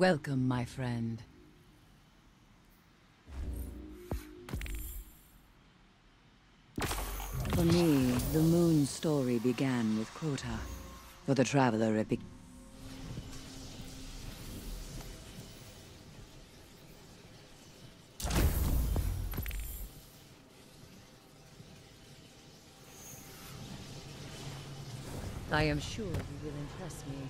Welcome, my friend. For me, the moon story began with Crota. For the traveler, it began. I am sure you will impress me.